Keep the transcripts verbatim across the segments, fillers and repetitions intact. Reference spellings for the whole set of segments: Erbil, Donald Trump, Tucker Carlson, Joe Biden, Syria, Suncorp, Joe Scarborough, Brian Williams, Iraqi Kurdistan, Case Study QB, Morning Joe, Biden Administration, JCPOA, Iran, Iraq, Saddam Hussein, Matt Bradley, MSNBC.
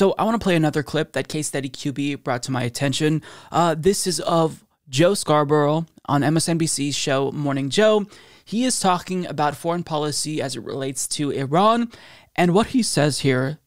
So I want to play another clip that Case Study Q B brought to my attention. Uh, this is of Joe Scarborough on M S N B C's show Morning Joe. He is talking about foreign policy as it relates to Iran. And what he says here,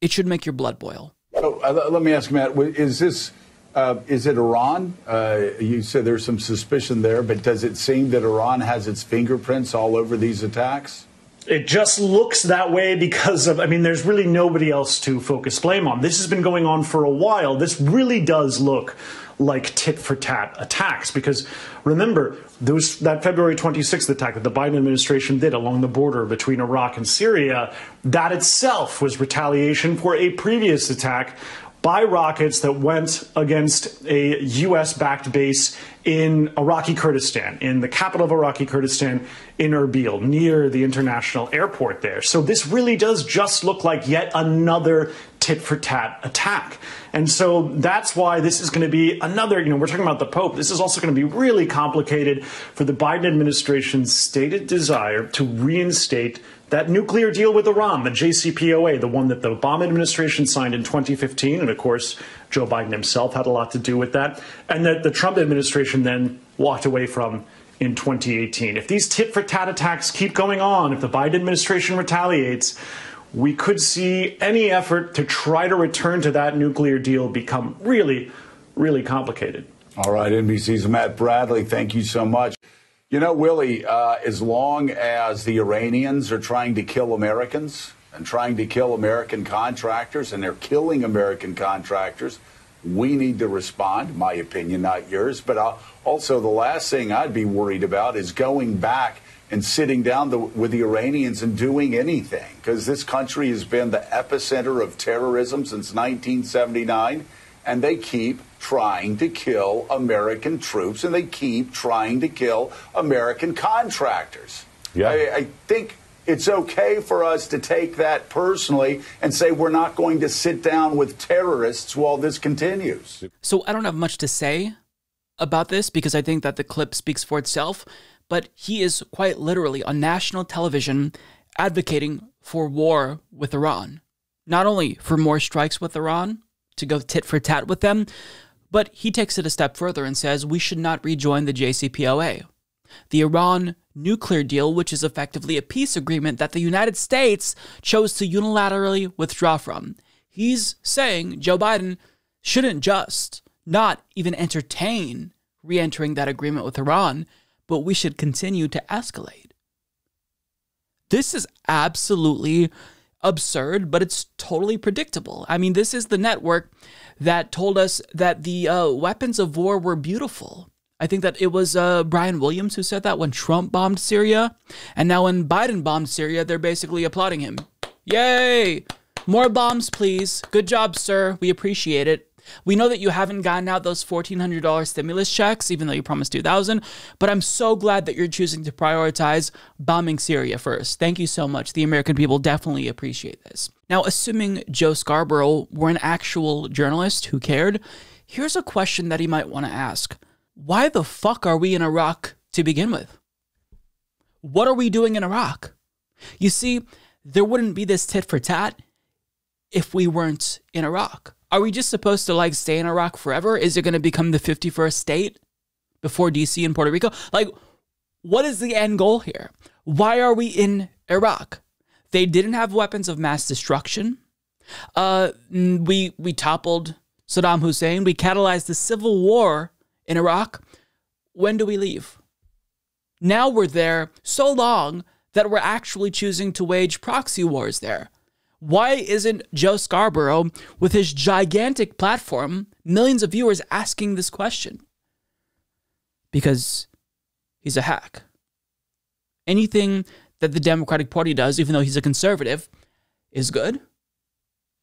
it should make your blood boil. So, uh, let me ask Matt, is this, uh, is it Iran? Uh, you said there's some suspicion there, but does it seem that Iran has its fingerprints all over these attacks? It just looks that way because of, I mean, there's really nobody else to focus blame on. This has been going on for a while. This really does look like tit for tat attacks, because remember those, that February twenty-sixth attack that the Biden administration did along the border between Iraq and Syria, that itself was retaliation for a previous attack by rockets that went against a U S-backed base in Iraqi Kurdistan, in the capital of Iraqi Kurdistan, in Erbil, near the international airport there. So this really does just look like yet another tit-for-tat attack. And so that's why this is going to be another, you know, we're talking about the Pope. This is also going to be really complicated for the Biden administration's stated desire to reinstate that nuclear deal with Iran, the J C P O A, the one that the Obama administration signed in twenty fifteen. And of course, Joe Biden himself had a lot to do with that. And that the Trump administration then walked away from in twenty eighteen. If these tit-for-tat attacks keep going on, if the Biden administration retaliates, we could see any effort to try to return to that nuclear deal become really, really complicated. All right, N B C's Matt Bradley, thank you so much. You know, Willie, uh, as long as the Iranians are trying to kill Americans and trying to kill American contractors, and they're killing American contractors, we need to respond, my opinion, not yours. But uh, also the last thing I'd be worried about is going back and sitting down the, with the Iranians and doing anything, because this country has been the epicenter of terrorism since nineteen seventy-nine, and they keep trying to kill American troops, and they keep trying to kill American contractors. Yeah. I, I think it's okay for us to take that personally and say we're not going to sit down with terrorists while this continues. So I don't have much to say about this because I think that the clip speaks for itself, but he is quite literally on national television advocating for war with Iran. Not only for more strikes with Iran, to go tit for tat with them, but he takes it a step further and says we should not rejoin the J C P O A, the Iran nuclear deal, which is effectively a peace agreement that the United States chose to unilaterally withdraw from. He's saying Joe Biden shouldn't just not even entertain re-entering that agreement with Iran, but we should continue to escalate. This is absolutely absurd, but it's totally predictable. I mean, this is the network that told us that the uh, weapons of war were beautiful. I think that it was uh, Brian Williams who said that when Trump bombed Syria. And now when Biden bombed Syria, they're basically applauding him. Yay! More bombs, please. Good job, sir. We appreciate it. We know that you haven't gotten out those fourteen hundred dollar stimulus checks, even though you promised two thousand dollars, but I'm so glad that you're choosing to prioritize bombing Syria first. Thank you so much. The American people definitely appreciate this. Now, assuming Joe Scarborough were an actual journalist who cared, here's a question that he might want to ask. Why the fuck are we in Iraq to begin with? What are we doing in Iraq? You see, there wouldn't be this tit for tat if we weren't in Iraq. Are we just supposed to like stay in Iraq forever? Is it going to become the fifty-first state before D C and Puerto Rico? Like, what is the end goal here? Why are we in Iraq? They didn't have weapons of mass destruction. Uh, we, we toppled Saddam Hussein. We catalyzed the civil war in Iraq. When do we leave? Now we're there so long that we're actually choosing to wage proxy wars there. Why isn't Joe Scarborough, with his gigantic platform, millions of viewers asking this question? Because he's a hack. Anything that the Democratic Party does, even though he's a conservative, is good.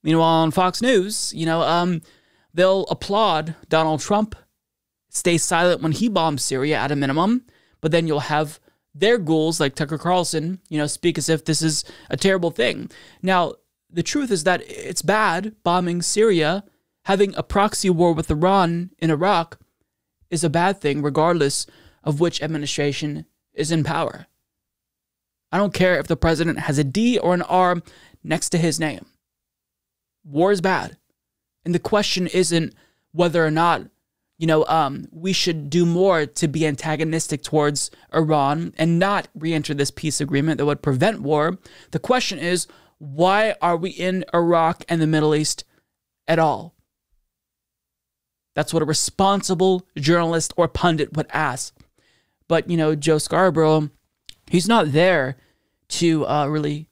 Meanwhile, on Fox News, you know, um, they'll applaud Donald Trump, stay silent when he bombs Syria at a minimum, but then you'll have their ghouls like Tucker Carlson, you know, speak as if this is a terrible thing. Now, the truth is that it's bad bombing Syria. Having a proxy war with Iran in Iraq is a bad thing, regardless of which administration is in power. I don't care if the president has a D or an R next to his name. war is bad. And the question isn't whether or not, you know, um, we should do more to be antagonistic towards Iran and not re-enter this peace agreement that would prevent war. The question is, why are we in Iraq and the Middle East at all? That's what a responsible journalist or pundit would ask. But, you know, Joe Scarborough, he's not there to uh, really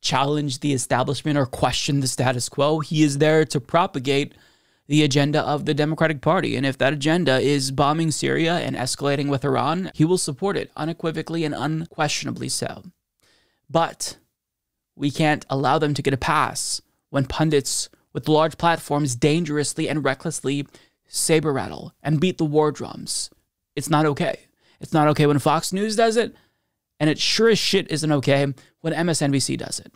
challenge the establishment or question the status quo. He is there to propagate the agenda of the Democratic Party. And if that agenda is bombing Syria and escalating with Iran, he will support it unequivocally and unquestionably so. But we can't allow them to get a pass when pundits with large platforms dangerously and recklessly saber rattle and beat the war drums. It's not okay. It's not okay when Fox News does it, and it sure as shit isn't okay when M S N B C does it.